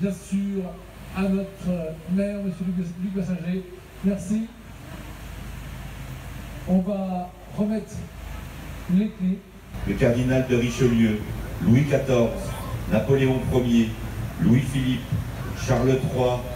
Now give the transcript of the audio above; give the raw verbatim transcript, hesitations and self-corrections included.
bien sûr à notre maire, M. Luc Bessager. Merci. On va remettre les clés. Le cardinal de Richelieu, Louis quatorze, Napoléon Ier, Louis-Philippe, Charles trois,